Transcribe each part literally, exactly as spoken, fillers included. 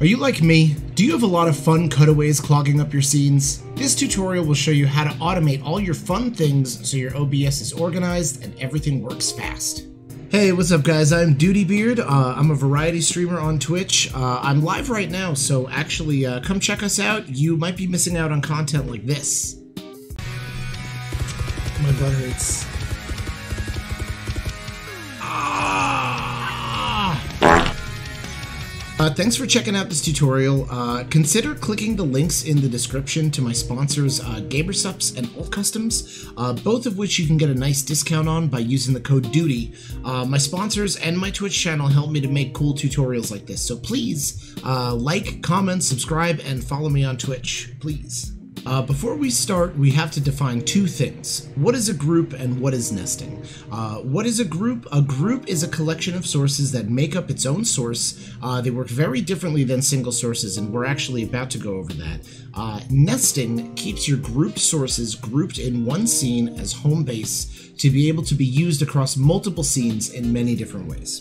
Are you like me? Do you have a lot of fun cutaways clogging up your scenes? This tutorial will show you how to automate all your fun things so your O B S is organized and everything works fast. Hey, what's up guys? I'm DoodyBeard. Uh, I'm a variety streamer on Twitch. Uh, I'm live right now, so actually uh, come check us out. You might be missing out on content like this. My butt hurts. Uh, thanks for checking out this tutorial. Uh, consider clicking the links in the description to my sponsors uh, GamerSupps and AltCustoms, uh, both of which you can get a nice discount on by using the code DOODY. Uh, my sponsors and my Twitch channel help me to make cool tutorials like this, so please uh, like, comment, subscribe, and follow me on Twitch, please. Uh, before we start, we have to define two things. What is a group and what is nesting? Uh, what is a group? A group is a collection of sources that make up its own source. Uh, they work very differently than single sources, and we're actually about to go over that. Uh, nesting keeps your group sources grouped in one scene as home base to be able to be used across multiple scenes in many different ways.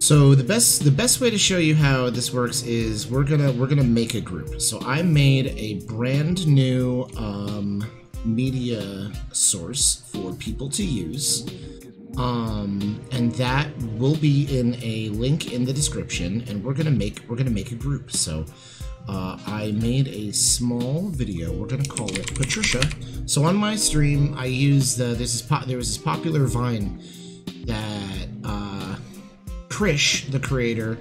So the best the best way to show you how this works is we're gonna we're gonna make a group. So I made a brand new um, media source for people to use, um, and that will be in a link in the description. And we're gonna make we're gonna make a group. So uh, I made a small video. We're gonna call it Patricia. So on my stream, I use the this is po there was this popular Vine that. Uh, Trish, the creator,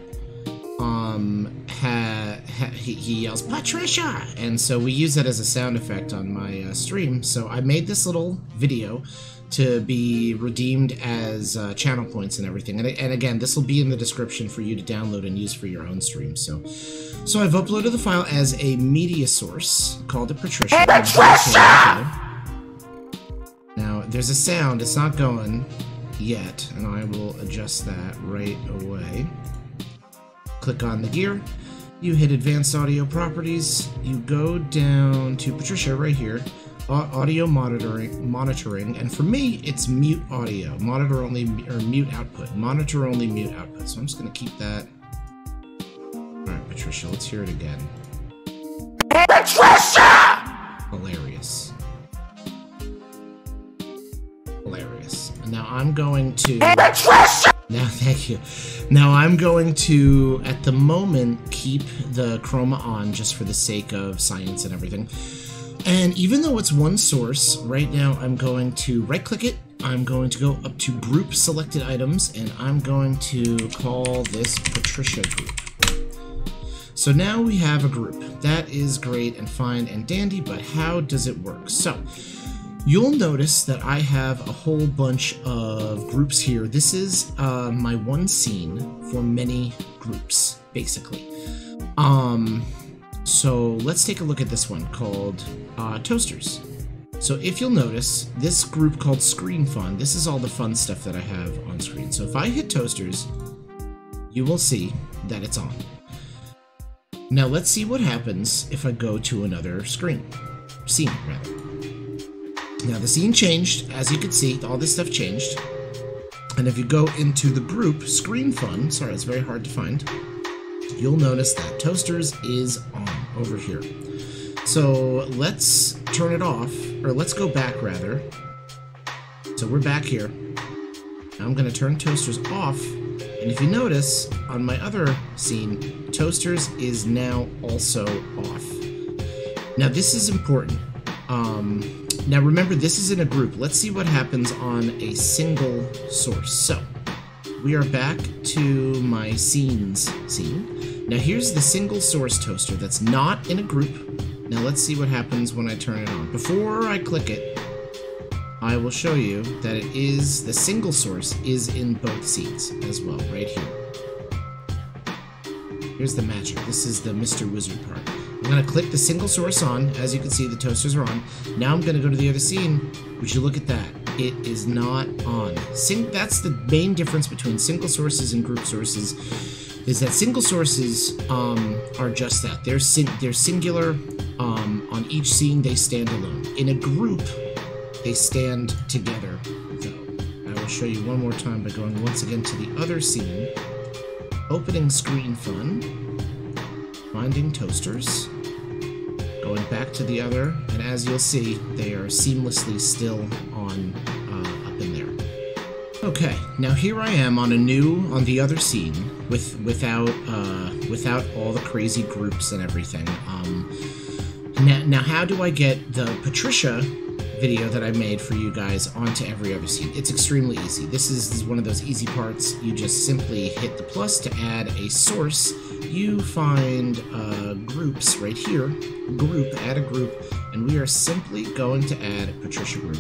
um, ha, ha, he, he yells, "Patricia!" And so we use that as a sound effect on my uh, stream. So I made this little video to be redeemed as uh, channel points and everything. And, and again, this will be in the description for you to download and use for your own stream. So, so I've uploaded the file as a media source called it Patricia. Hey, Patricia! Now, there's a sound. It's not going yet, and I will adjust that right away. Click on the gear, you hit advanced audio properties, you go down to Patricia right here, audio monitoring, monitoring, and for me it's mute audio, monitor only or mute output, monitor only mute output. So I'm just gonna keep that. All right, Patricia, let's hear it again. Patricia! Hilarious. Hilarious. Now I'm going to. Patricia! Now, thank you. Now I'm going to, at the moment, keep the chroma on just for the sake of science and everything. And even though it's one source, right now I'm going to right-click it. I'm going to go up to Group Selected Items, and I'm going to call this Patricia Group. So now we have a group. That is great and fine and dandy, but how does it work? So. You'll notice that I have a whole bunch of groups here. This is uh, my one scene for many groups, basically. Um, so let's take a look at this one called uh, Toasters. So if you'll notice, this group called Screen Fun, this is all the fun stuff that I have on screen. So if I hit Toasters, you will see that it's on. Now let's see what happens if I go to another screen, scene rather. Now the scene changed, as you can see, all this stuff changed. And if you go into the group, Screen Fun, sorry, it's very hard to find, you'll notice that Toasters is on over here. So let's turn it off, or let's go back rather. So we're back here. I'm gonna turn Toasters off, and if you notice, on my other scene, Toasters is now also off. Now this is important. Um, Now remember, this is in a group. Let's see what happens on a single source. So, we are back to my scenes scene. Now here's the single source toaster that's not in a group. Now let's see what happens when I turn it on. Before I click it, I will show you that it is, the single source is in both scenes as well, right here. Here's the magic. This is the Mister Wizard part. I'm going to click the single source on. As you can see, the toasters are on. Now I'm going to go to the other scene. Would you look at that? It is not on. Sing that's the main difference between single sources and group sources, is that single sources um, are just that. They're, sing they're singular. Um, on each scene, they stand alone. In a group, they stand together, though. I will show you one more time by going once again to the other scene. Opening Screen Fun. finding toasters, going back to the other, and as you'll see, they are seamlessly still on uh, up in there. Okay, now here I am on a new, on the other scene, with without uh, without all the crazy groups and everything. Um, now, now, how do I get the Patricia video that I made for you guys onto every other scene? It's extremely easy. This is, this is one of those easy parts. You just simply hit the plus to add a source. You find uh, groups right here, group, add a group, and we are simply going to add a Patricia group.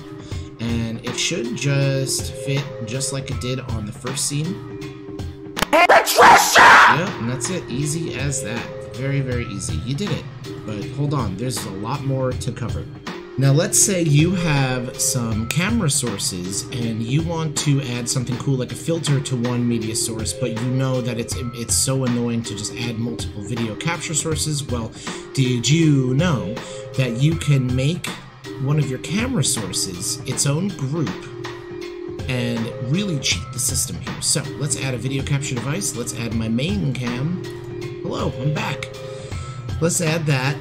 And it should just fit just like it did on the first scene. Patricia! Yep, and that's it. Easy as that. Very, very easy. You did it. But hold on, there's a lot more to cover. Now let's say you have some camera sources and you want to add something cool like a filter to one media source, but you know that it's it's so annoying to just add multiple video capture sources. Well, did you know that you can make one of your camera sources its own group and really cheat the system here? So let's add a video capture device. Let's add my main cam. Hello, I'm back. Let's add that,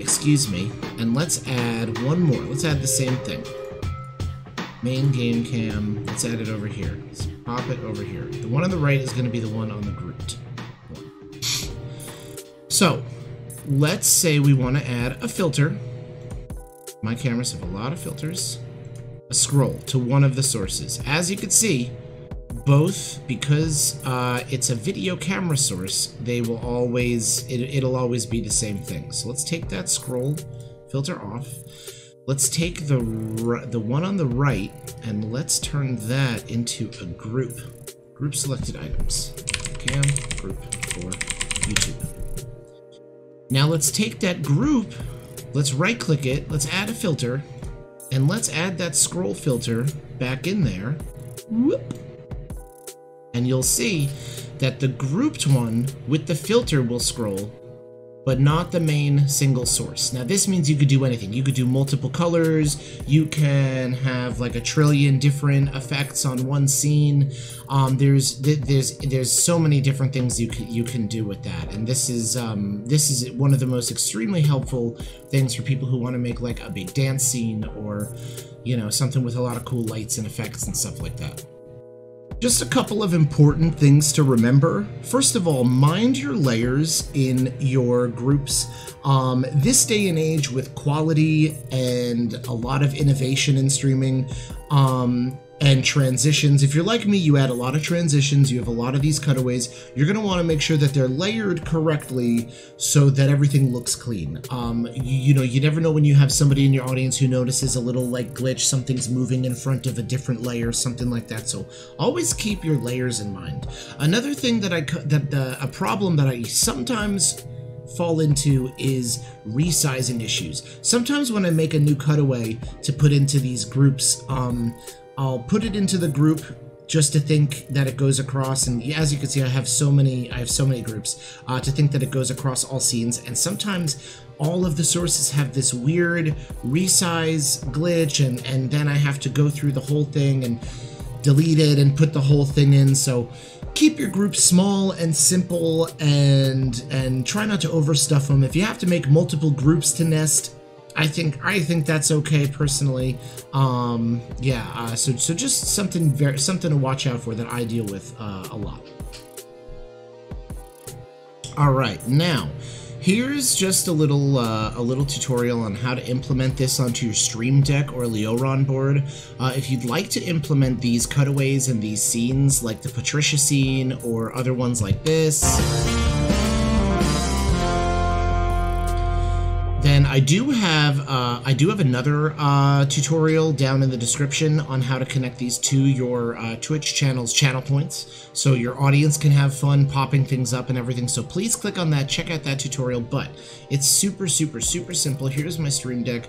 excuse me, and let's add one more. Let's add the same thing. Main game cam, let's add it over here. Let's pop it over here. The one on the right is going to be the one on the grouped one. So, let's say we want to add a filter. My cameras have a lot of filters. A scroll to one of the sources. As you can see, both, because uh, it's a video camera source, they will always, it, it'll always be the same thing. So let's take that scroll filter off. Let's take the, the one on the right and let's turn that into a group. Group selected items. Cam, group for YouTube. Now let's take that group, let's right click it, let's add a filter, and let's add that scroll filter back in there. Whoop. And you'll see that the grouped one with the filter will scroll, but not the main single source. Now this means you could do anything. You could do multiple colors, you can have like a trillion different effects on one scene. Um, there's there's there's so many different things you can you can do with that. And this is um, this is one of the most extremely helpful things for people who want to make like a big dance scene or, you know, something with a lot of cool lights and effects and stuff like that. Just a couple of important things to remember. First of all, mind your layers in your groups. Um, this day and age with quality and a lot of innovation in streaming, um, and transitions. If you're like me, you add a lot of transitions, you have a lot of these cutaways, you're gonna wanna make sure that they're layered correctly so that everything looks clean. Um, you, you know, you never know when you have somebody in your audience who notices a little like glitch, something's moving in front of a different layer, something like that, so always keep your layers in mind. Another thing that I, that the, a problem that I sometimes fall into is resizing issues. Sometimes when I make a new cutaway to put into these groups, um, I'll put it into the group just to think that it goes across, and as you can see, I have so many, I have so many groups, uh, to think that it goes across all scenes, and sometimes all of the sources have this weird resize glitch, and, and then I have to go through the whole thing and delete it and put the whole thing in, so keep your groups small and simple, and, and try not to overstuff them. If you have to make multiple groups to nest, I think I think that's okay personally. Um, yeah, uh, so so just something very something to watch out for that I deal with uh, a lot. All right, now here's just a little uh, a little tutorial on how to implement this onto your Stream Deck or Leoron board. Uh, if you'd like to implement these cutaways and these scenes, like the Patricia scene or other ones like this. Then I do have uh, I do have another uh, tutorial down in the description on how to connect these to your uh, Twitch channel's channel points, so your audience can have fun popping things up and everything. So please click on that, check out that tutorial. But it's super, super, super simple. Here's my Stream Deck.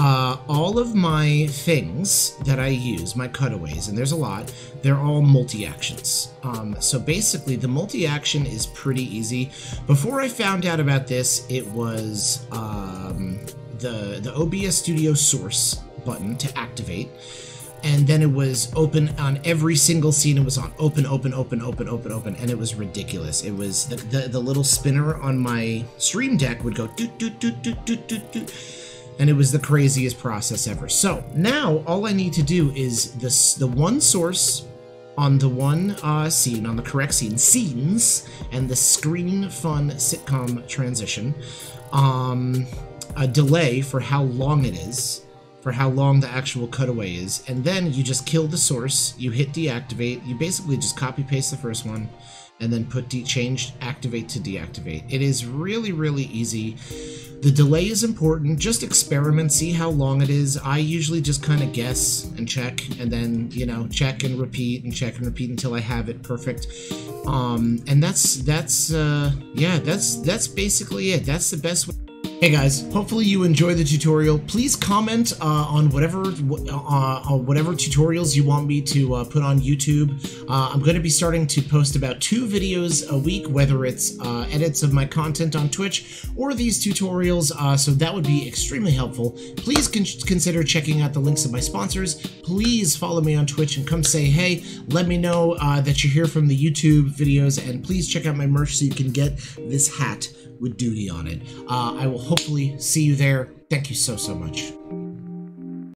Uh, all of my things that I use, my cutaways, and there's a lot, they're all multi-actions. Um, so basically, the multi-action is pretty easy. Before I found out about this, it was um, the, the O B S Studio Source button to activate. and then it was open on every single scene. It was on open, open, open, open, open, open, and it was ridiculous. It was the the, the little spinner on my Stream Deck would go doot doot doot doot doot doot doot, and it was the craziest process ever. So now all I need to do is this the one source on the one uh, scene, on the correct scene, scenes, and the screen fun sitcom transition, um, a delay for how long it is, for how long the actual cutaway is, and then you just kill the source, you hit deactivate, you basically just copy paste the first one, and then put de change activate to deactivate. It is really, really easy. The delay is important. Just experiment, see how long it is. I usually just kind of guess and check, and then, you know, check and repeat and check and repeat until I have it perfect. Um, and that's, that's, uh, yeah, that's, that's basically it. That's the best way. Hey guys, hopefully you enjoy the tutorial. Please comment uh, on whatever uh, on whatever tutorials you want me to uh, put on YouTube. Uh, I'm going to be starting to post about two videos a week, whether it's uh, edits of my content on Twitch or these tutorials, uh, so that would be extremely helpful. Please con consider checking out the links of my sponsors. Please follow me on Twitch and come say hey. Let me know uh, that you're here from the YouTube videos, and please check out my merch so you can get this hat with Doody on it. Uh, I will hopefully see you there. Thank you so, so much.